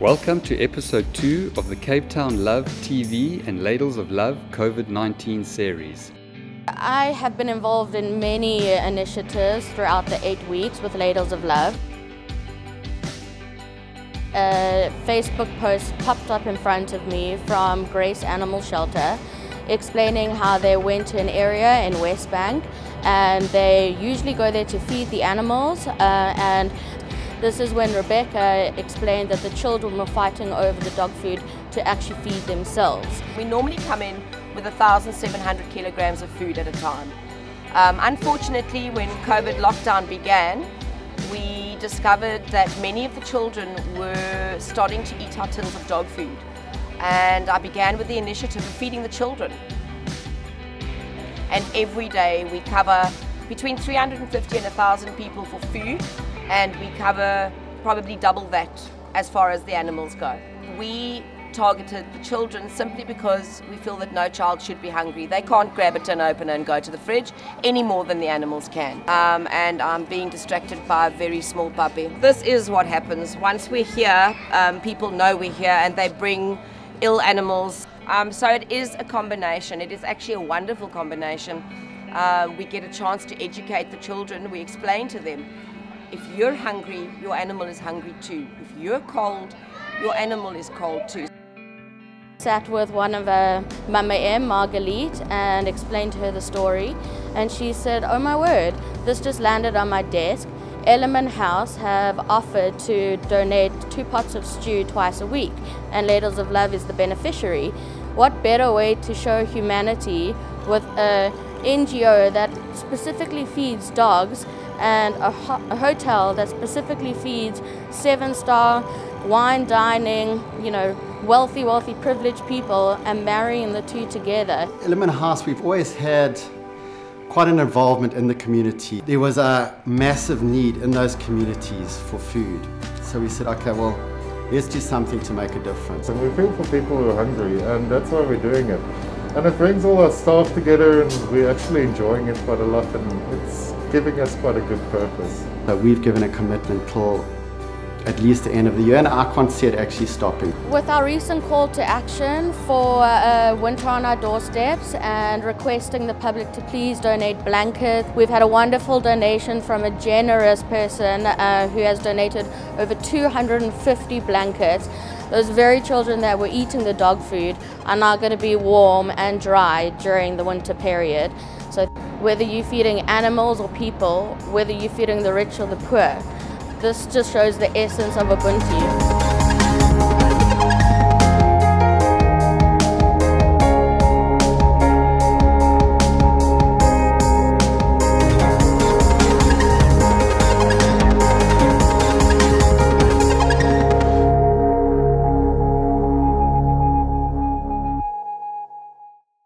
Welcome to episode 2 of the Cape Town Love TV and Ladles of Love COVID-19 series. I have been involved in many initiatives throughout the 8 weeks with Ladles of Love. A Facebook post popped up in front of me from Grace Animal Shelter explaining how they went to an area in West Bank and they usually go there to feed the animals and this is when Rebecca explained that the children were fighting over the dog food to actually feed themselves. We normally come in with 1,700 kilograms of food at a time. Unfortunately, when COVID lockdown began, we discovered that many of the children were starting to eat our tins of dog food. And I began with the initiative of feeding the children. And every day we cover between 350 and 1,000 people for food. And we cover probably double that as far as the animals go. We targeted the children simply because we feel that no child should be hungry. They can't grab a tin opener and go to the fridge any more than the animals can. And I'm being distracted by a very small puppy. This is what happens. Once we're here, people know we're here and they bring ill animals. So it is a combination. It is actually a wonderful combination. We get a chance to educate the children. We explain to them, if you're hungry, your animal is hungry too. If you're cold, your animal is cold too. Sat with one of Mama M, Marguerite, and explained to her the story. And she said, oh my word, this just landed on my desk. Ellerman House have offered to donate 2 pots of stew twice a week, and Ladles of Love is the beneficiary. What better way to show humanity with an NGO that specifically feeds dogs and a hotel that specifically feeds 7-star wine dining, you know, wealthy, privileged people, and marrying the two together. Ellerman House, we've always had quite an involvement in the community. There was a massive need in those communities for food. So we said, okay, well, let's do something to make a difference. And we feel for people who are hungry, and that's why we're doing it. And it brings all our staff together, and we're actually enjoying it quite a lot, and it's giving us quite a good purpose. So we've given a commitment till at least the end of the year, and I can't see it actually stopping. With our recent call to action for winter on our doorsteps and requesting the public to please donate blankets, we've had a wonderful donation from a generous person who has donated over 250 blankets. Those very children that were eating the dog food are now going to be warm and dry during the winter period. So whether you're feeding animals or people, whether you're feeding the rich or the poor, this just shows the essence of Ubuntu.